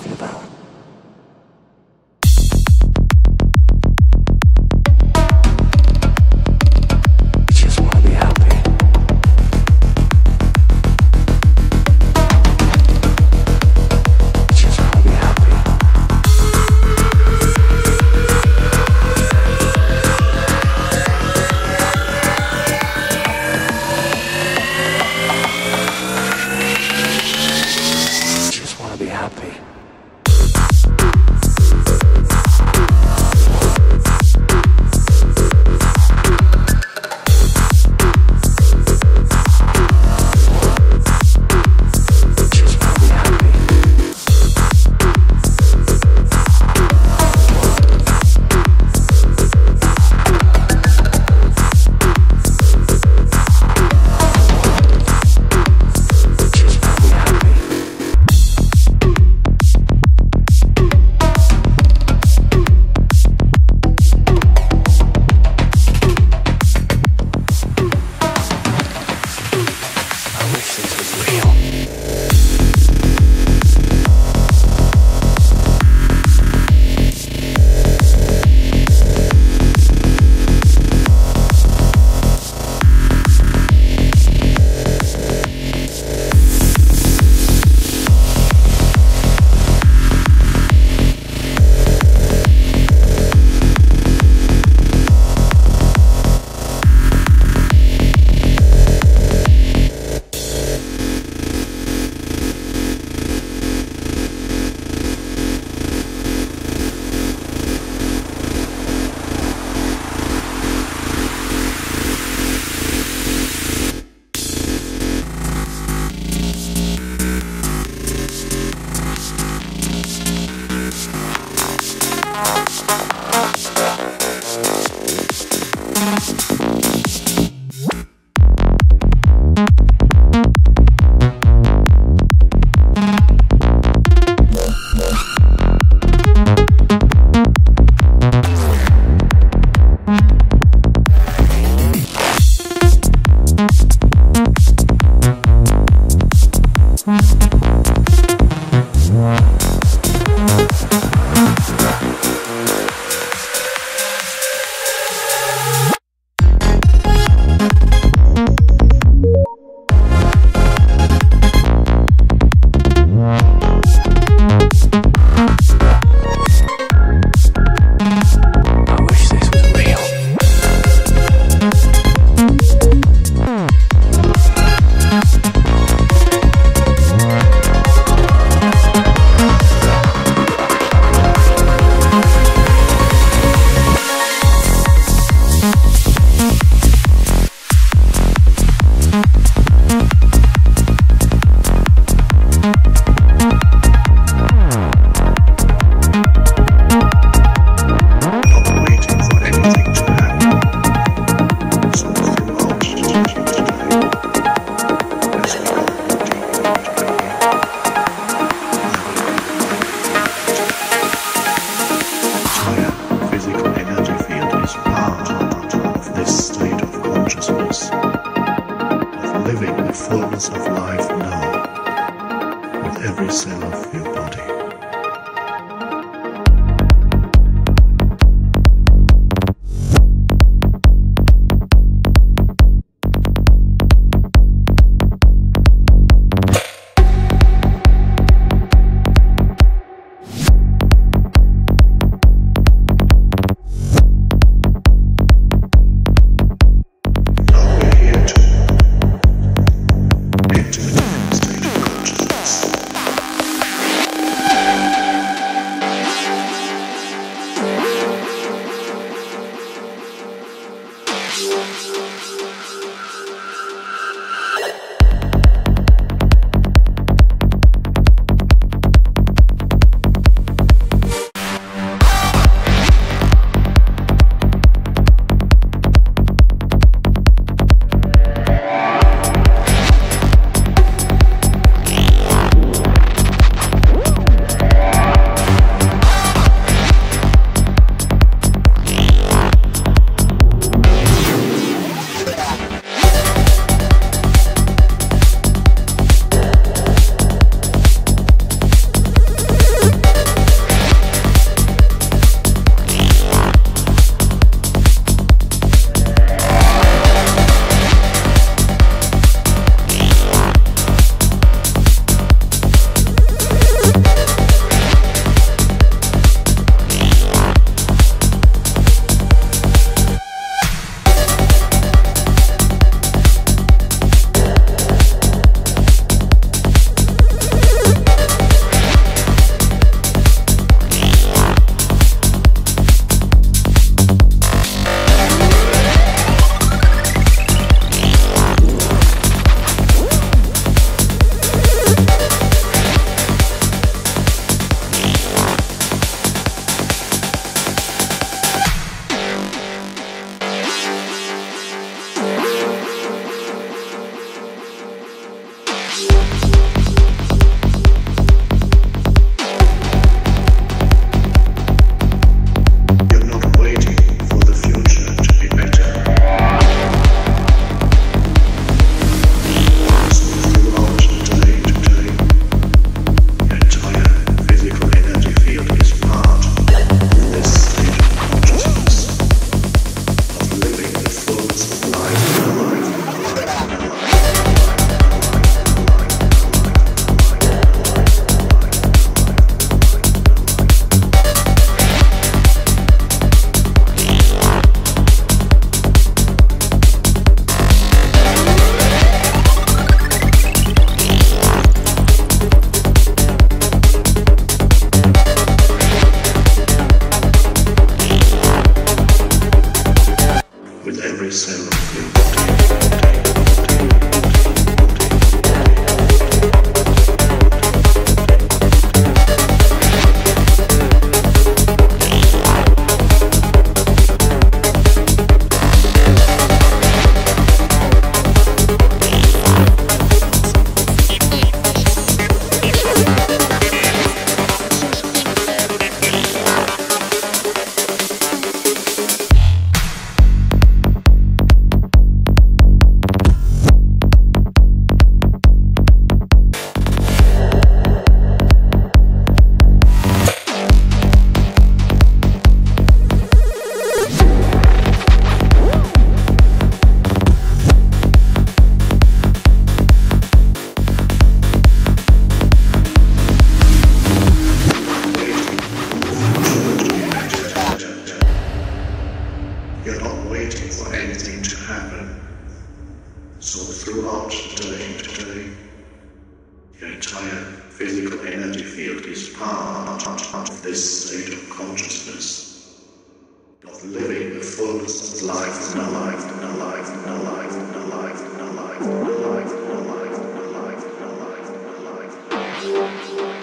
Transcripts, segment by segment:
talking about. Be happy. this state of consciousness, of living the fullness of life, and alive, and alive, and alive, and alive, and alive, and alive, and alive, and alive, and alive, and alive, and alive.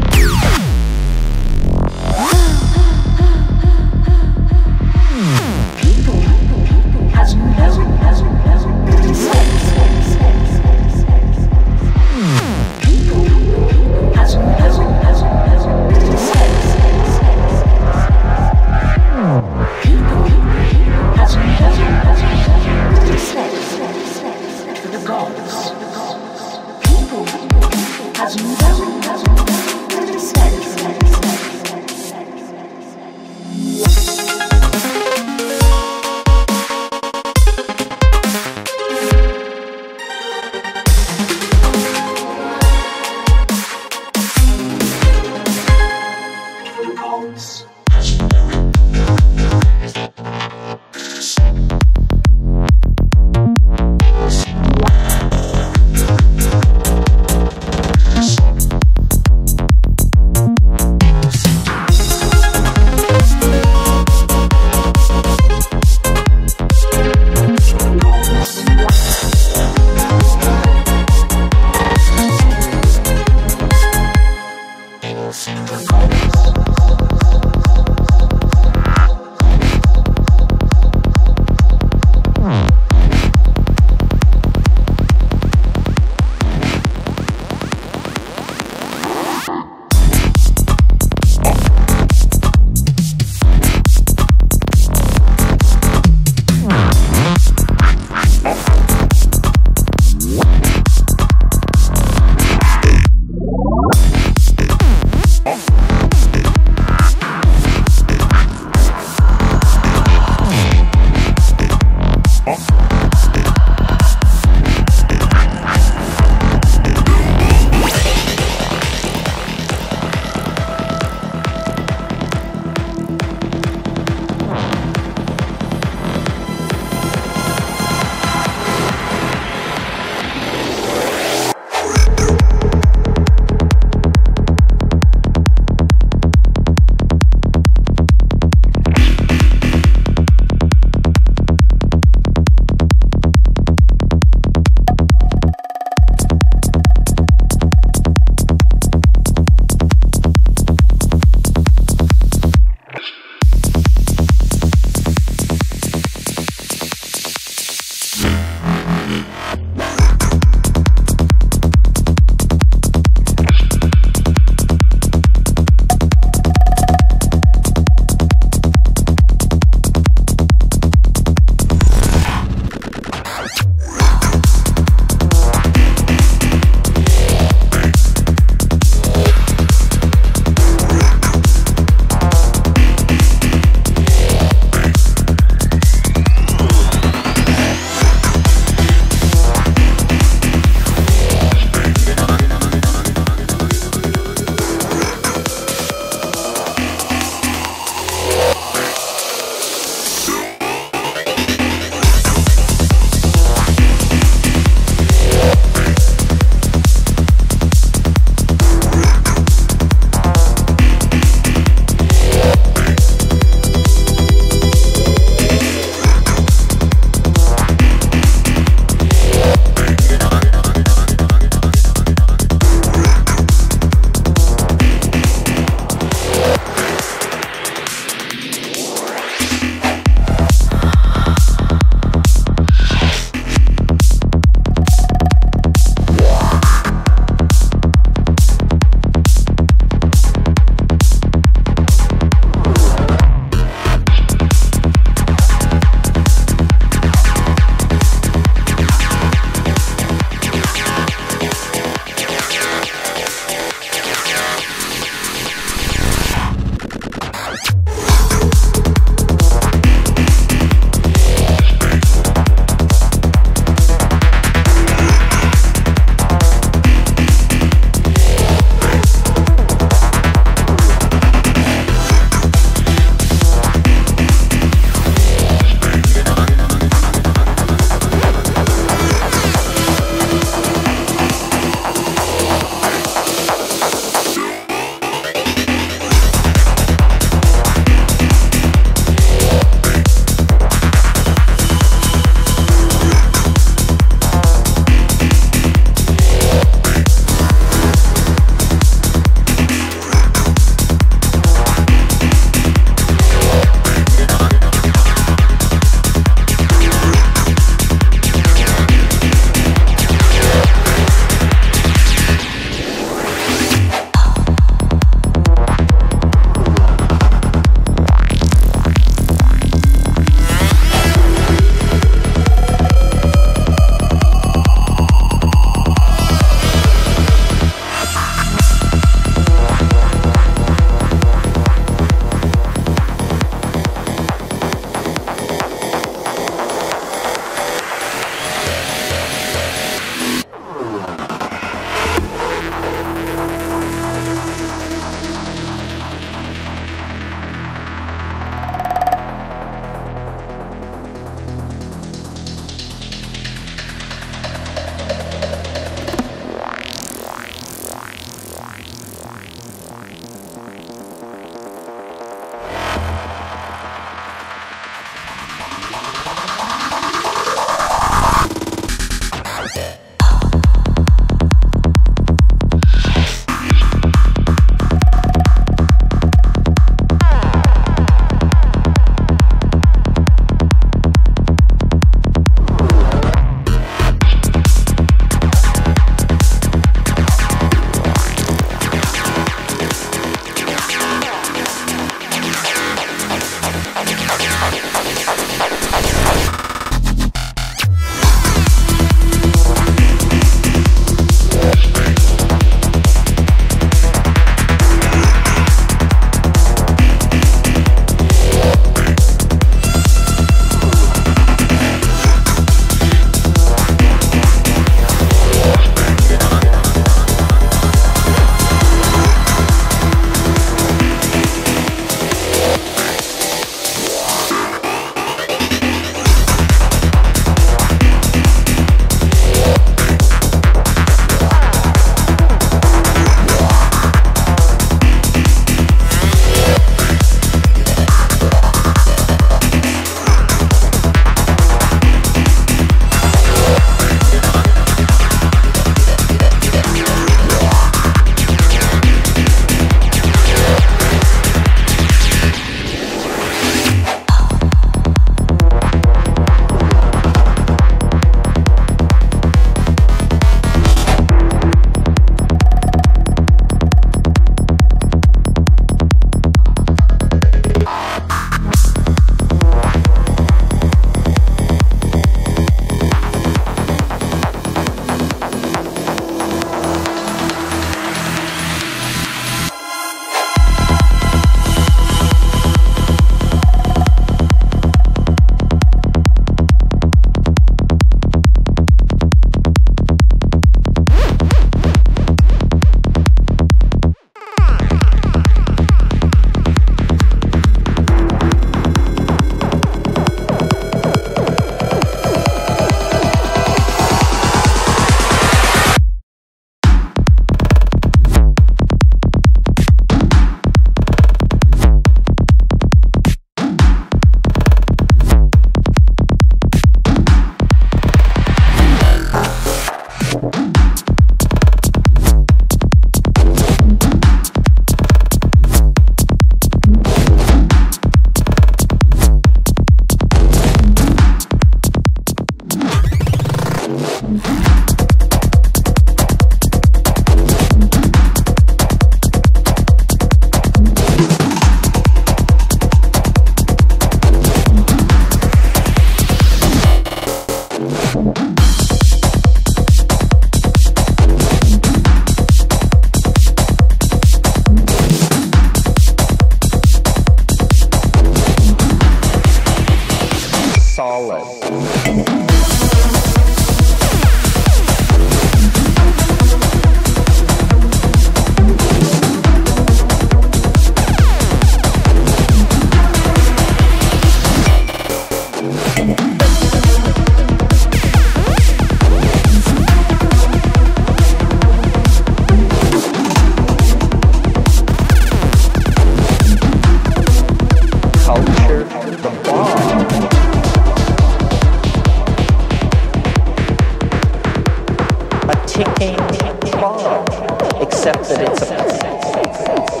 culture, except that it's a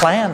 plan.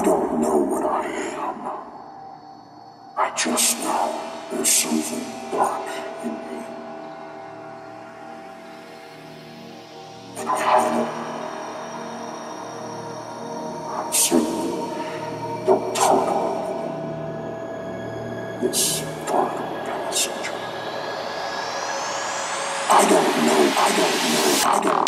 I don't know what I am. I just know there's something dark in me. And I hide it. I'm certain don't tolerate this dark passenger. I don't know.